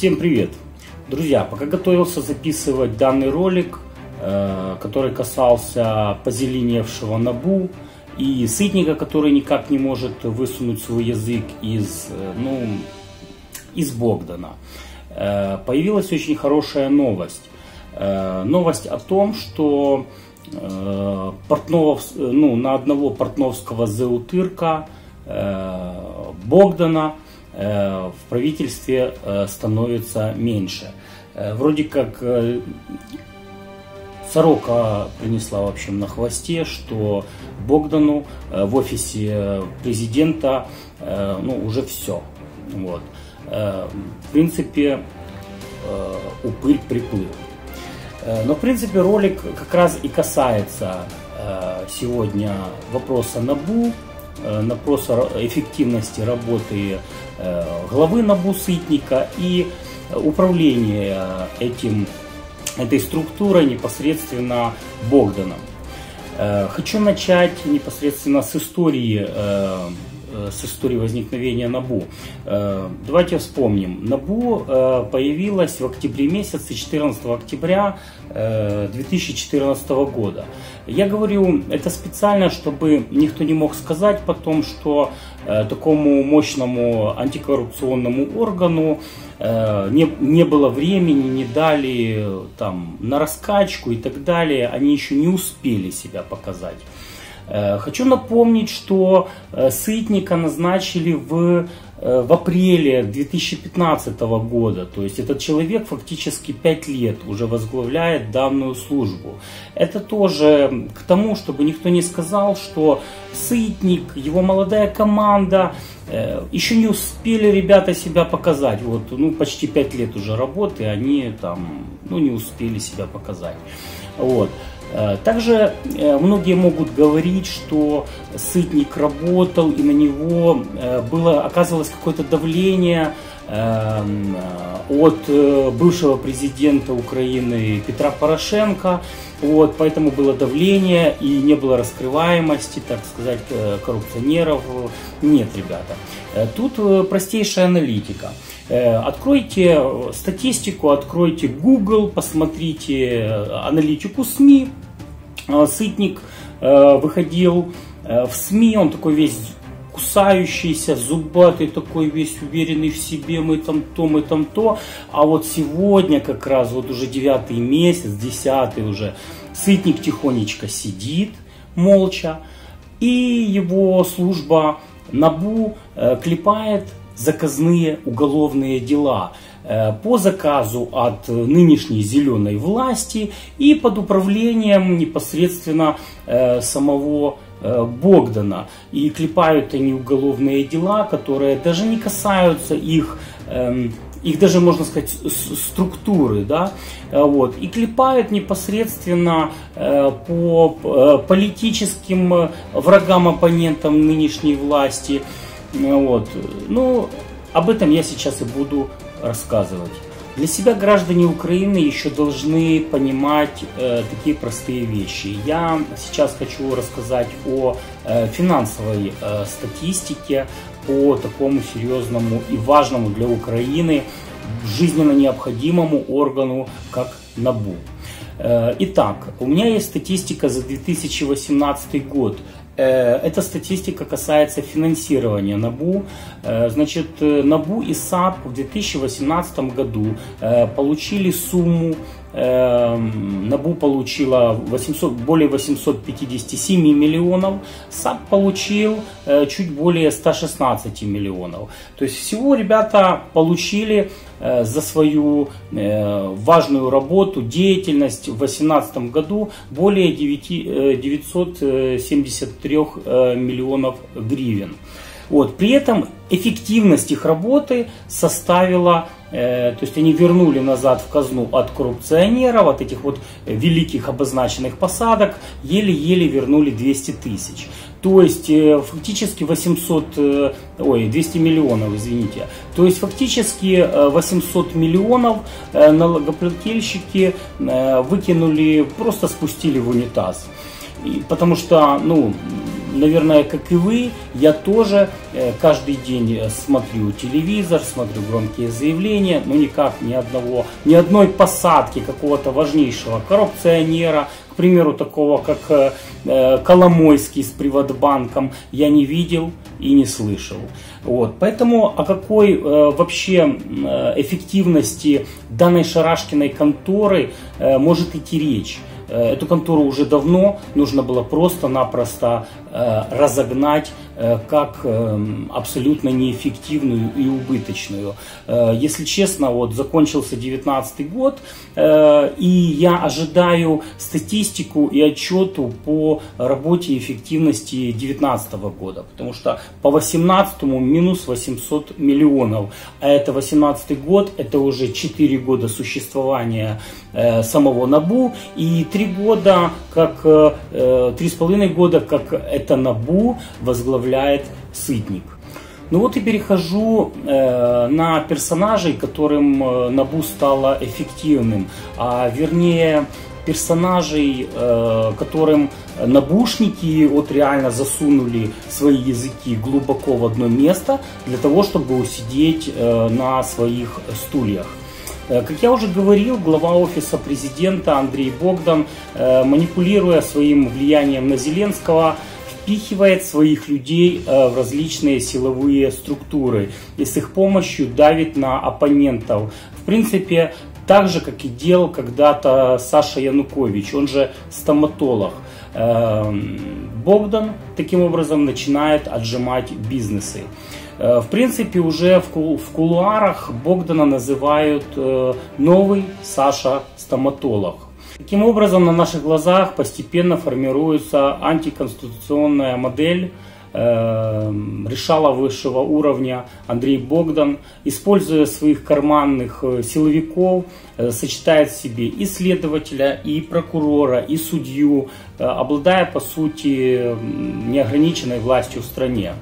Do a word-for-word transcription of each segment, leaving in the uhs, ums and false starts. Всем привет! Друзья, пока готовился записывать данный ролик, который касался позеленевшего набу и сытника, который никак не может высунуть свой язык из, ну, из Богдана, появилась очень хорошая новость. Новость о том, что портнов, ну, на одного портновского зэутырка Богдана в правительстве становится меньше. Вроде как сорока принесла, в общем, на хвосте, что Богдану в офисе президента, ну, уже все. Вот. В принципе, упырь приплыл. Но, в принципе, ролик как раз и касается сегодня вопроса НАБУ, вопроса эффективности работы главы НАБУ Сытника и управления этим, этой структурой непосредственно Богданом. Хочу начать непосредственно с истории, с истории возникновения НАБУ. Давайте вспомним. НАБУ появилась в октябре месяце, четырнадцатого октября две тысячи четырнадцатого года. Я говорю это специально, чтобы никто не мог сказать потом, что такому мощному антикоррупционному органу не, не было времени, не дали там на раскачку и так далее. Они еще не успели себя показать. Хочу напомнить, что Сытника назначили в, в апреле две тысячи пятнадцатого года. То есть этот человек фактически пять лет уже возглавляет данную службу. Это тоже к тому, чтобы никто не сказал, что Сытник, его молодая команда, еще не успели ребята себя показать. Вот, ну, почти пять лет уже работы, они там, ну, не успели себя показать. Вот. Также многие могут говорить, что Сытник работал и на него было, оказывалось какое-то давление от бывшего президента Украины Петра Порошенко, вот, поэтому было давление и не было раскрываемости, так сказать, коррупционеров. Нет, ребята, тут простейшая аналитика. Откройте статистику, откройте Google, посмотрите аналитику СМИ. Сытник выходил в СМИ, он такой весь кусающийся, зубатый, такой весь уверенный в себе, мы там то, мы там то. А вот сегодня как раз, вот уже девятый месяц, десятый уже, Сытник тихонечко сидит, молча, и его служба НАБУ клепает заказные уголовные дела по заказу от нынешней зеленой власти и под управлением непосредственно самого Богдана. И клепают они уголовные дела, которые даже не касаются их, их даже, можно сказать, структуры, да? Вот. И клепают непосредственно по политическим врагам, оппонентам нынешней власти. Вот. Ну, об этом я сейчас и буду рассказывать. Для себя граждане Украины еще должны понимать э, такие простые вещи. Я сейчас хочу рассказать о э, финансовой э, статистике по такому серьезному и важному для Украины, жизненно необходимому органу, как НАБУ. Э, итак, у меня есть статистика за две тысячи восемнадцатый год. Эта статистика касается финансирования НАБУ. Значит, НАБУ и САП в две тысячи восемнадцатом году получили сумму, НАБУ получила восемьсот, более восьмисот пятидесяти семи миллионов, САП получил чуть более ста шестнадцати миллионов. То есть всего ребята получили за свою важную работу, деятельность в две тысячи восемнадцатом году более девятисот семидесяти трёх миллионов гривен. Вот. При этом эффективность их работы составила, э, то есть они вернули назад в казну от коррупционеров, от этих вот великих обозначенных посадок, еле-еле вернули двести тысяч. То есть э, фактически восемьсот, э, ой, двести миллионов, извините. То есть фактически восемьсот миллионов э, налогоплательщики э, выкинули, просто спустили в унитаз. И, потому что, ну... наверное, как и вы, я тоже каждый день смотрю телевизор, смотрю громкие заявления, но никак ни одного, ни одной посадки какого-то важнейшего коррупционера, к примеру, такого как Коломойский с Приватбанком, я не видел и не слышал. Вот. Поэтому о какой э, вообще э, эффективности данной шарашкиной конторы э, может идти речь? Э, эту контору уже давно нужно было просто-напросто э, разогнать э, как э, абсолютно неэффективную и убыточную. Э, если честно, вот закончился девятнадцатый год, э, и я ожидаю статистику и отчету по работе эффективности девятнадцатого года, потому что по восемнадцатому минус восемьсот миллионов. А это восемнадцатый год, это уже четыре года существования э, самого НАБУ и три года, как, э, три с половиной года, как это НАБУ возглавляет Сытник. Ну вот и перехожу э, на персонажей, которым НАБУ стало эффективным, а вернее персонажей, э, которым набушники вот реально засунули свои языки глубоко в одно место для того, чтобы усидеть э, на своих стульях. Э, как я уже говорил, глава офиса президента Андрей Богдан, э, манипулируя своим влиянием на Зеленского, впихивает своих людей э, в различные силовые структуры и с их помощью давит на оппонентов. В принципе, так же, как и делал когда-то Саша Янукович, он же стоматолог. Богдан таким образом начинает отжимать бизнесы. В принципе, уже в кулуарах Богдана называют новый Саша стоматолог. Таким образом, на наших глазах постепенно формируется антиконституционная модель, решала высшего уровня Андрей Богдан, используя своих карманных силовиков, сочетает в себе и следователя, и прокурора, и судью, обладая по сути неограниченной властью в стране.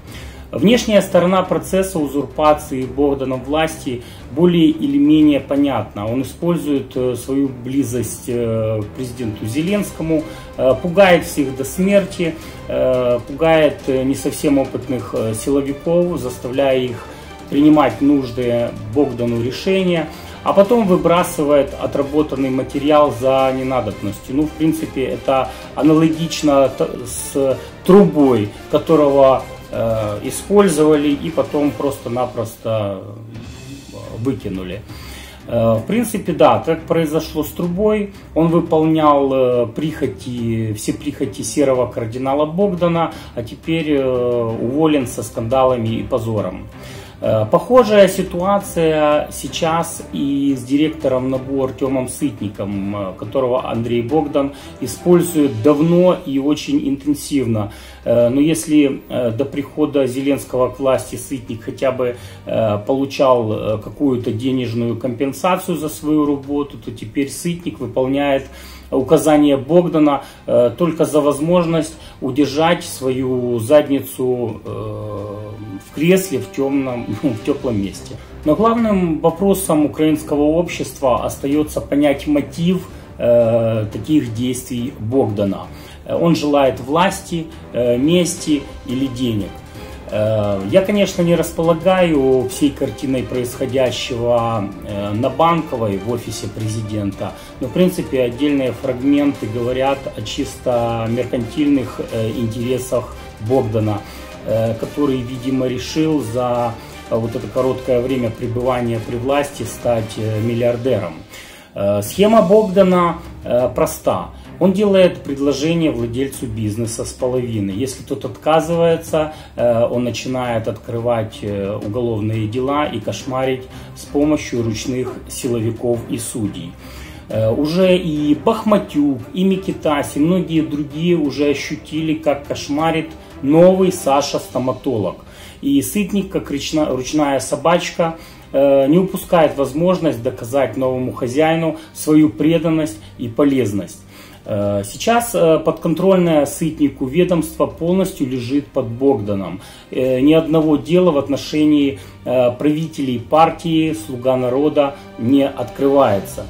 Внешняя сторона процесса узурпации Богданом власти более или менее понятна. Он использует свою близость к президенту Зеленскому, пугает всех до смерти, пугает не совсем опытных силовиков, заставляя их принимать нужные Богдану решения, а потом выбрасывает отработанный материал за ненадобностью. Ну, в принципе, это аналогично с трубой, которого использовали и потом просто-напросто выкинули. В принципе, да, так произошло с трубой. Он выполнял прихоти, все прихоти серого кардинала Богдана, а теперь уволен со скандалами и позором. Похожая ситуация сейчас и с директором НАБУ Артемом Сытником, которого Андрей Богдан использует давно и очень интенсивно. Но если до прихода Зеленского к власти Сытник хотя бы получал какую-то денежную компенсацию за свою работу, то теперь Сытник выполняет указание Богдана только за возможность удержать свою задницу в кресле в темном, в теплом месте. Но главным вопросом украинского общества остается понять мотив э, таких действий Богдана. Он желает власти, э, мести или денег. Э, я, конечно, не располагаю всей картиной происходящего э, на Банковой в офисе президента, но, в принципе, отдельные фрагменты говорят о чисто меркантильных э, интересах Богдана, который, видимо, решил за вот это короткое время пребывания при власти стать миллиардером. Схема Богдана проста. Он делает предложение владельцу бизнеса с половины. Если тот отказывается, он начинает открывать уголовные дела и кошмарить с помощью ручных силовиков и судей. Уже и Бахматюк, и Микитась, и многие другие уже ощутили, как кошмарит новый Саша стоматолог. И Сытник, как ручная собачка, не упускает возможность доказать новому хозяину свою преданность и полезность. Сейчас подконтрольное Сытнику ведомство полностью лежит под Богданом. Ни одного дела в отношении правителей партии «Слуга народа» не открывается.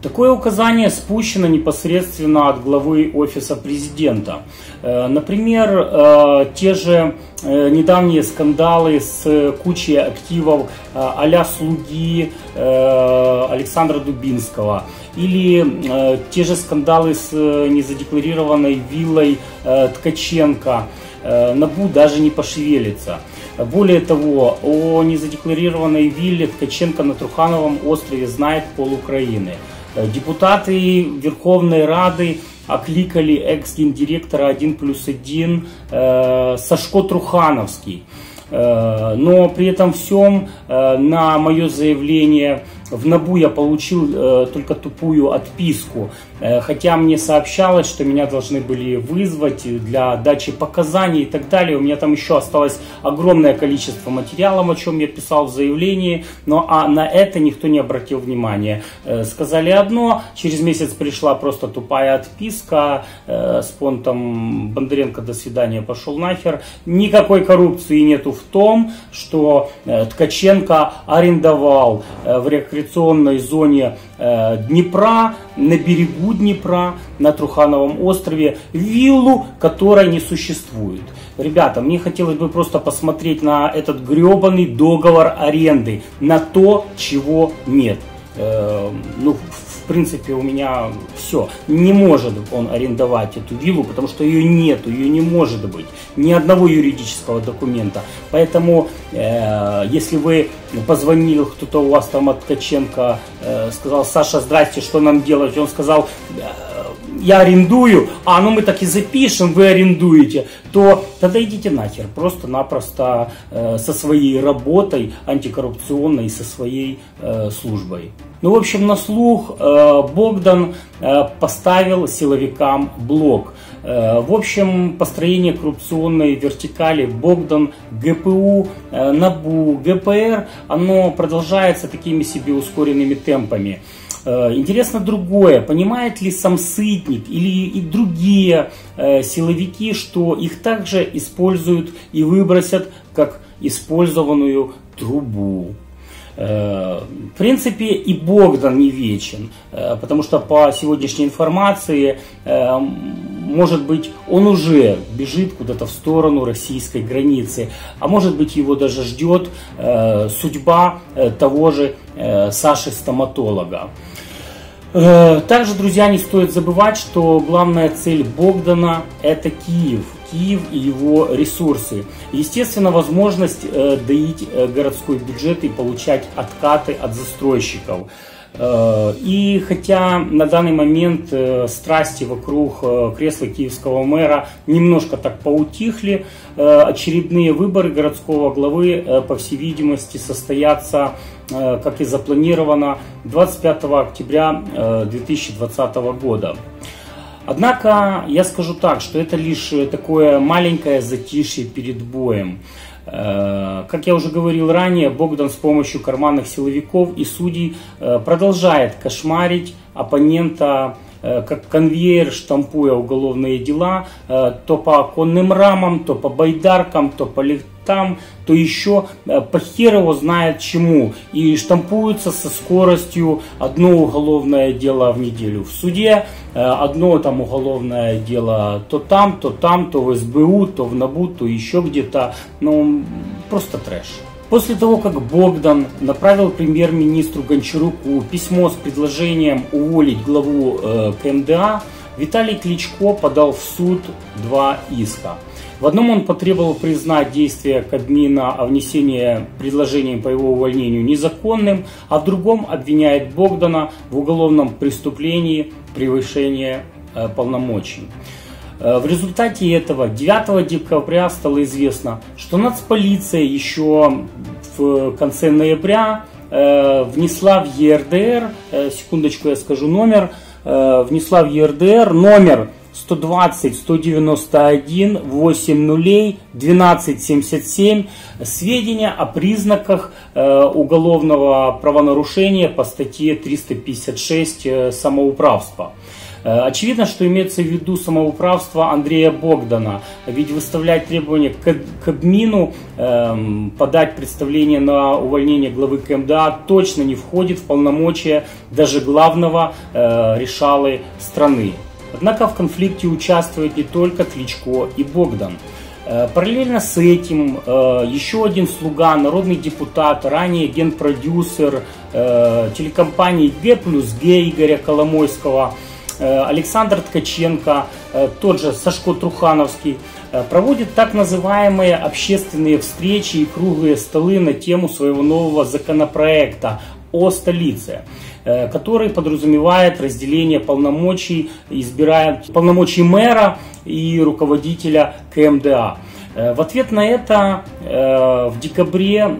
Такое указание спущено непосредственно от главы Офиса Президента. Например, те же недавние скандалы с кучей активов а-ля слуги Александра Дубинского или те же скандалы с незадекларированной виллой Ткаченко. НАБУ даже не пошевелится. Более того, о незадекларированной вилле Ткаченко на Трухановом острове знает пол-Украины. Депутаты Верховной Рады окликали экс-гендиректора один плюс один Сашко Трухановский. Но при этом всем на мое заявление в НАБУ я получил только тупую отписку. Хотя мне сообщалось, что меня должны были вызвать для дачи показаний и так далее. У меня там еще осталось огромное количество материалов, о чем я писал в заявлении. Но а на это никто не обратил внимания. Сказали одно, через месяц пришла просто тупая отписка с понтом «Бондаренко, до свидания, пошел нахер». Никакой коррупции нету в том, что Ткаченко арендовал в рекреационном рекреационной зоне Днепра, на берегу Днепра, на Трухановом острове виллу, которой не существует. Ребята, мне хотелось бы просто посмотреть на этот гребаный договор аренды, на то, чего нет. Ну, в принципе, у меня все. Не может он арендовать эту виллу, потому что ее нет, ее не может быть. Ни одного юридического документа. Поэтому, э, если вы позвонили, кто-то у вас там от Ткаченко, э, сказал: «Саша, здрасте, что нам делать?» Он сказал: «Я арендую», а ну мы так и запишем, вы арендуете, то тогда идите нахер, просто-напросто э, со своей работой антикоррупционной и со своей э, службой. Ну, в общем, на слух э, Богдан э, поставил силовикам блок. Э, в общем, построение коррупционной вертикали Богдан, ГПУ, э, НАБУ, ГПР, оно продолжается такими себе ускоренными темпами. Интересно другое, понимает ли сам Сытник или и другие э, силовики, что их также используют и выбросят как использованную трубу. Э, в принципе, и Богдан не вечен, э, потому что по сегодняшней информации, э, может быть, он уже бежит куда-то в сторону российской границы, а может быть, его даже ждет э, судьба э, того же э, Саши-стоматолога. Также, друзья, не стоит забывать, что главная цель Богдана – это Киев. Киев и его ресурсы. Естественно, возможность доить городской бюджет и получать откаты от застройщиков. И хотя на данный момент страсти вокруг кресла киевского мэра немножко так поутихли, очередные выборы городского главы, по всей видимости, состоятся, как и запланировано, двадцать пятого октября две тысячи двадцатого года. Однако я скажу так, что это лишь такое маленькое затишье перед боем. Как я уже говорил ранее, Богдан с помощью карманных силовиков и судей продолжает кошмарить оппонента, как конвейер, штампуя уголовные дела то по оконным рамам, то по байдаркам, то по лифтам, то еще по хер его знает чему. И штампуются со скоростью одно уголовное дело в неделю в суде, одно там уголовное дело то там, то там, то в СБУ, то в НАБУ, то еще где-то. Ну, просто трэш. После того, как Богдан направил премьер-министру Гончаруку письмо с предложением уволить главу э, КМДА, Виталий Кличко подал в суд два иска. В одном он потребовал признать действия Кабмина о внесении предложений по его увольнению незаконным, а в другом обвиняет Богдана в уголовном преступлении превышения э, полномочий. В результате этого девятого декабря стало известно, что нацполиция еще в конце ноября э, внесла в ЕРДР, э, секундочку я скажу номер, э, внесла в ЕРДР номер сто двадцать сто девяносто один восемь ноль двенадцать семьдесят семь сведения о признаках э, уголовного правонарушения по статье триста пятьдесят шесть э, самоуправства. Очевидно, что имеется в виду самоуправство Андрея Богдана, ведь выставлять требования к Кабмину, подать представление на увольнение главы КМДА точно не входит в полномочия даже главного решалы страны. Однако в конфликте участвуют не только Кличко и Богдан. Параллельно с этим еще один слуга, народный депутат, ранее генпродюсер телекомпании Г плюс Г Игоря Коломойского, Александр Ткаченко, тот же Сашко Трухановский, проводит так называемые общественные встречи и круглые столы на тему своего нового законопроекта о столице, который подразумевает разделение полномочий, избирая полномочий мэра и руководителя КМДА. В ответ на это в декабре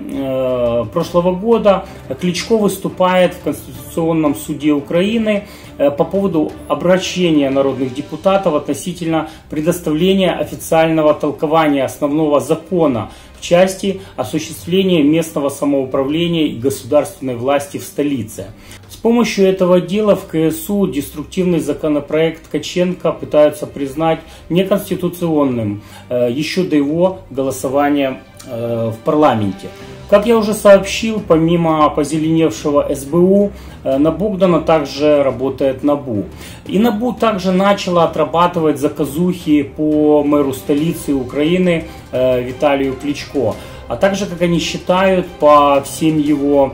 прошлого года Кличко выступает в Конституционном суде Украины по поводу обращения народных депутатов относительно предоставления официального толкования основного закона в части осуществления местного самоуправления и государственной власти в столице. С помощью этого дела в КСУ деструктивный законопроект Ткаченко пытаются признать неконституционным еще до его голосования в парламенте. Как я уже сообщил, помимо позеленевшего СБУ, на Богдана также работает НАБУ. И НАБУ также начала отрабатывать заказухи по мэру столицы Украины Виталию Кличко, а также, как они считают, по всем его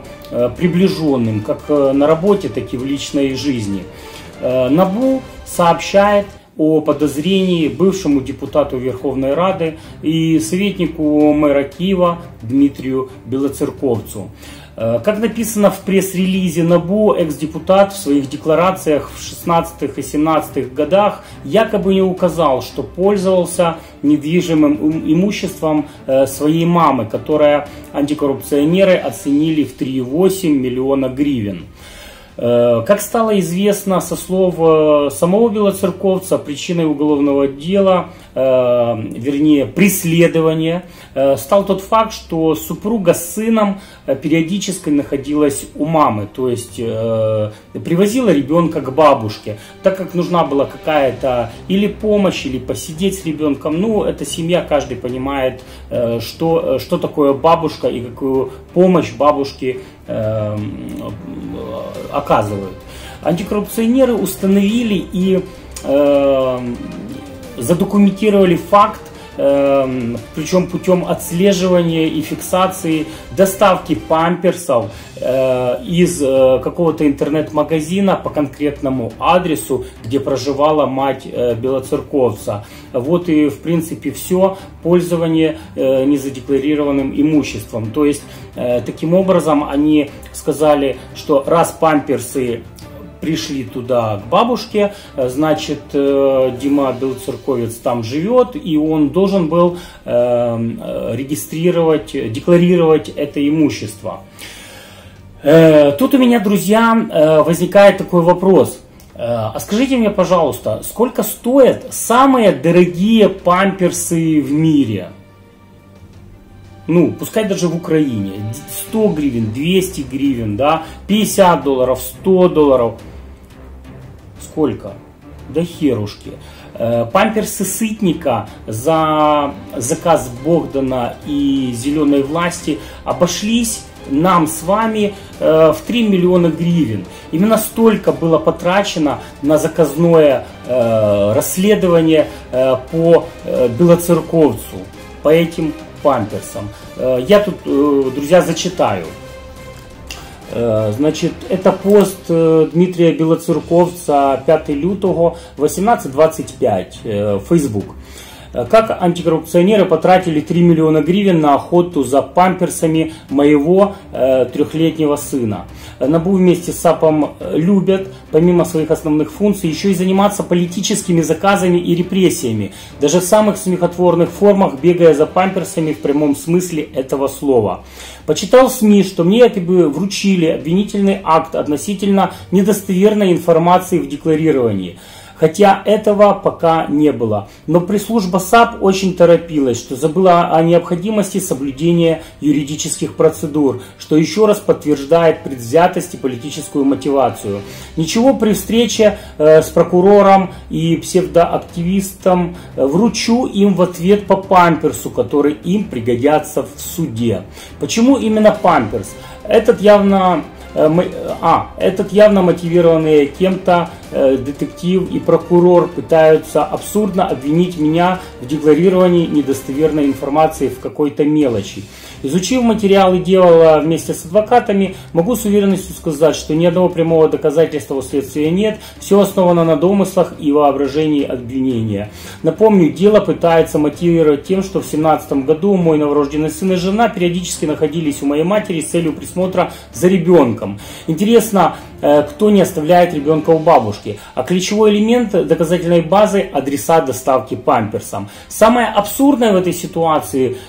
приближенным, как на работе, так и в личной жизни. НАБУ сообщает о подозрении бывшему депутату Верховной Рады и советнику мэра Киева Дмитрию Белоцерковцу. Как написано в пресс-релизе НАБУ, экс-депутат в своих декларациях в шестнадцатых и семнадцатых годах якобы не указал, что пользовался недвижимым имуществом своей мамы, которое антикоррупционеры оценили в три и восемь миллиона гривен. Как стало известно со слов самого Белоцерковца, причиной уголовного дела, вернее преследования, стал тот факт, что супруга с сыном периодически находилась у мамы, то есть привозила ребенка к бабушке, так как нужна была какая-то или помощь, или посидеть с ребенком. Ну, эта семья, каждый понимает, что, что такое бабушка и какую помощь бабушке оказывают. Антикоррупционеры установили и э, задокументировали факт, э, причем путем отслеживания и фиксации доставки памперсов э, из э, какого-то интернет-магазина по конкретному адресу, где проживала мать э, Белоцерковца. Вот и, в принципе, все пользование э, незадекларированным имуществом. То есть, э, таким образом, они сказали, что раз памперсы пришли туда к бабушке, значит, Дима Белоцерковец там живет, и он должен был регистрировать, декларировать это имущество. Тут у меня, друзья, возникает такой вопрос. А скажите мне, пожалуйста, сколько стоят самые дорогие памперсы в мире? Ну, пускай даже в Украине. сто гривен, двести гривен, да, пятьдесят долларов, сто долларов. Сколько? Да херушки. Памперсы Сытника за заказ Богдана и Зеленой власти обошлись нам с вами в три миллиона гривен. Именно столько было потрачено на заказное расследование по Белоцерковцу, по этим памперсам. Я тут, друзья, зачитаю. Значит, это пост Дмитрия Белоцерковца, п'ятого лютого, восемнадцать двадцать пять, Facebook. Как антикоррупционеры потратили три миллиона гривен на охоту за памперсами моего э, трехлетнего сына. НАБУ вместе с САПом любят, помимо своих основных функций, еще и заниматься политическими заказами и репрессиями, даже в самых смехотворных формах, бегая за памперсами в прямом смысле этого слова. Почитал в СМИ, что мне якобы вручили обвинительный акт относительно недостоверной информации в декларировании. хотя этого пока не было. Но пресс-служба САП очень торопилась, что забыла о необходимости соблюдения юридических процедур, что еще раз подтверждает предвзятость и политическую мотивацию. Ничего, при встрече с прокурором и псевдоактивистом вручу им в ответ по памперсу, который им пригодятся в суде. Почему именно памперс? Этот явно... А, этот явно мотивированный кем-то детектив и прокурор пытаются абсурдно обвинить меня в декларировании недостоверной информации в какой-то мелочи. Изучив материалы дела вместе с адвокатами, могу с уверенностью сказать, что ни одного прямого доказательства у следствия нет, все основано на домыслах и воображении обвинения. Напомню, дело пытается мотивировать тем, что в две тысячи семнадцатом году мой новорожденный сын и жена периодически находились у моей матери с целью присмотра за ребенком. Интересно, кто не оставляет ребенка у бабушки. А ключевой элемент доказательной базы – адреса доставки памперсом. Самое абсурдное в этой ситуации –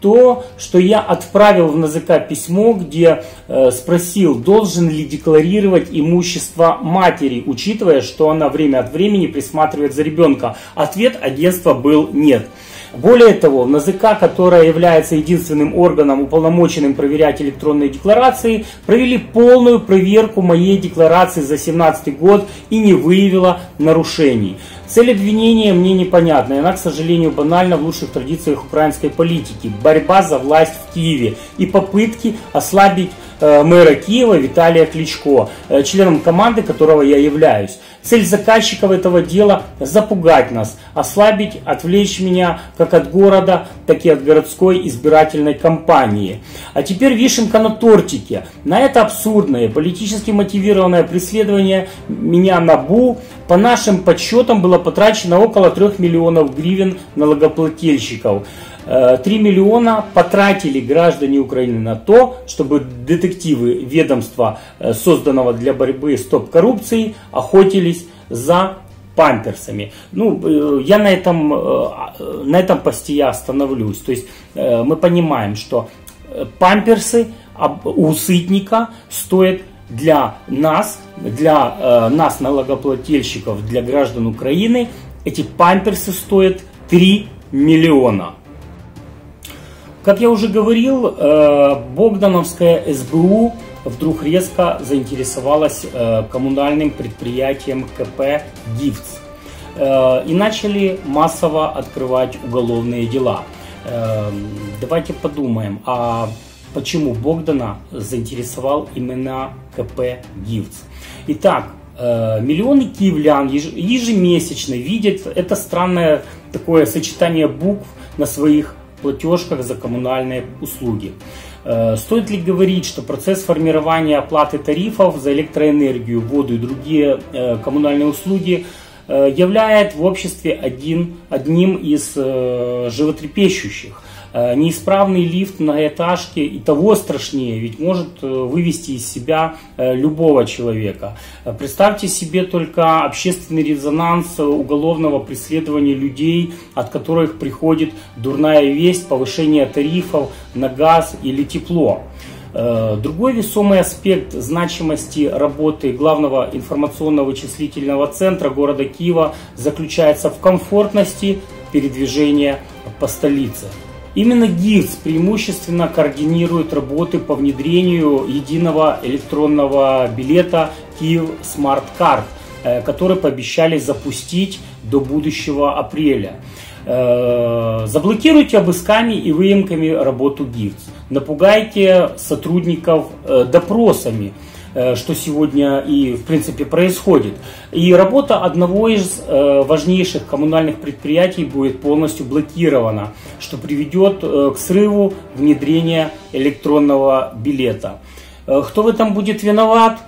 то, что я отправил в НАЗК письмо, где э, спросил, должен ли декларировать имущество матери, учитывая, что она время от времени присматривает за ребенка. Ответ агентства был «нет». Более того, в НАЗК, которая является единственным органом, уполномоченным проверять электронные декларации, провели полную проверку моей декларации за две тысячи семнадцатый год и не выявила нарушений. Цель обвинения мне непонятна, и она, к сожалению, банальна в лучших традициях украинской политики. Борьба за власть в Киеве и попытки ослабить мэра Киева Виталия Кличко, членом команды которого я являюсь. Цель заказчиков этого дела – запугать нас, ослабить, отвлечь меня как от города, так и от городской избирательной кампании. А теперь вишенка на тортике. На это абсурдное, политически мотивированное преследование меня НАБУ по нашим подсчетам было потрачено около трёх миллионов гривен налогоплательщиков. три миллиона потратили граждане Украины на то, чтобы детективы ведомства, созданного для борьбы с топ-коррупцией, охотились за памперсами. Ну, я на этом, на этом посте я остановлюсь. То есть мы понимаем, что памперсы у сытника стоят для нас, для нас, налогоплательщиков, для граждан Украины, эти памперсы стоят три миллиона. Как я уже говорил, богдановская СБУ вдруг резко заинтересовалась коммунальным предприятием КП «Гифц» и начали массово открывать уголовные дела. Давайте подумаем, а почему Богдана заинтересовал именно КП «Гифц». Итак, миллионы киевлян ежемесячно видят это странное такое сочетание букв на своих платежках за коммунальные услуги. Стоит ли говорить, что процесс формирования оплаты тарифов за электроэнергию, воду и другие коммунальные услуги является в обществе один, одним из животрепещущих? Неисправный лифт многоэтажки и того страшнее, ведь может вывести из себя любого человека. Представьте себе только общественный резонанс уголовного преследования людей, от которых приходит дурная весть, повышение тарифов на газ или тепло. Другой весомый аспект значимости работы Главного информационно-вычислительного центра города Киева заключается в комфортности передвижения по столице. Именно ГИЦ преимущественно координирует работы по внедрению единого электронного билета Киев Смарт Карт, который пообещали запустить до будущего апреля. Заблокируйте обысками и выемками работу ГИЦ, напугайте сотрудников допросами, что сегодня и в принципе происходит. И работа одного из важнейших коммунальных предприятий будет полностью блокирована, что приведет к срыву внедрения электронного билета. Кто в этом будет виноват?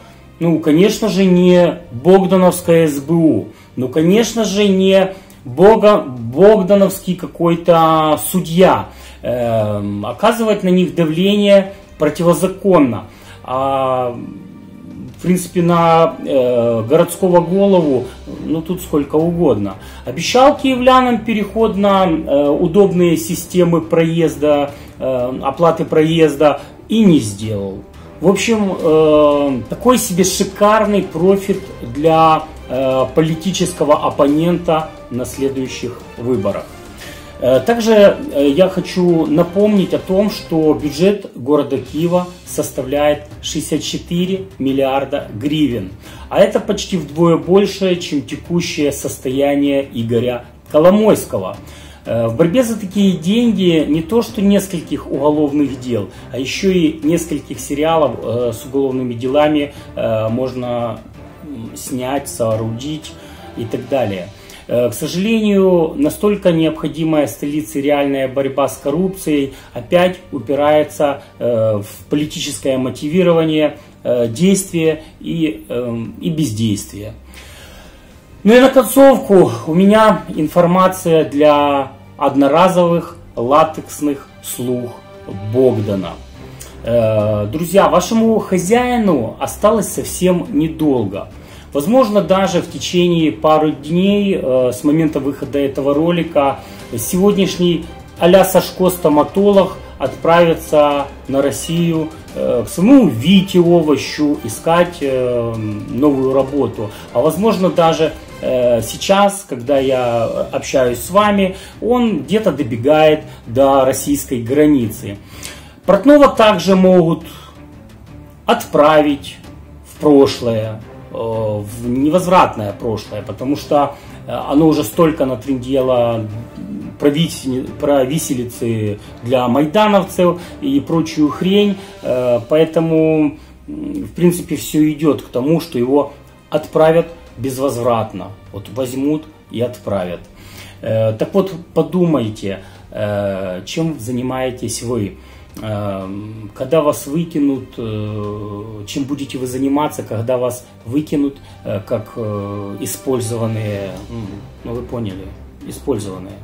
Ну, конечно же, не богдановская СБУ, ну, конечно же, не Бога, богдановский какой-то судья. Эм, оказывать на них давление противозаконно. А в принципе, на э, городского голову, ну тут сколько угодно. Обещал киевлянам переход на э, удобные системы проезда, э, оплаты проезда, и не сделал. В общем, э, такой себе шикарный профит для политического оппонента на следующих выборах. Также я хочу напомнить о том, что бюджет города Киева составляет шестьдесят четыре миллиарда гривен, а это почти вдвое больше, чем текущее состояние Игоря Коломойского. В борьбе за такие деньги не то что нескольких уголовных дел, а еще и нескольких сериалов с уголовными делами можно снять, соорудить и так далее. К сожалению, настолько необходимая столице реальная борьба с коррупцией опять упирается в политическое мотивирование, действие и, и бездействие. Ну и на концовку у меня информация для одноразовых латексных слуг Богдана. Друзья, вашему хозяину осталось совсем недолго. Возможно, даже в течение пары дней э, с момента выхода этого ролика сегодняшний а-ля Сашко-стоматолог отправится на Россию э, к своему Вите Овощу искать э, новую работу. А возможно, даже э, сейчас, когда я общаюсь с вами, он где-то добегает до российской границы. Портного также могут отправить в прошлое, в невозвратное прошлое, потому что оно уже столько натрындела про виселицы для майдановцев и прочую хрень, поэтому в принципе все идет к тому, что его отправят безвозвратно, вот возьмут и отправят. Так вот, подумайте, чем занимаетесь вы. Когда вас выкинут, чем будете вы заниматься, когда вас выкинут как использованные, ну вы поняли, использованные.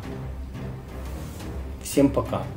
Всем пока.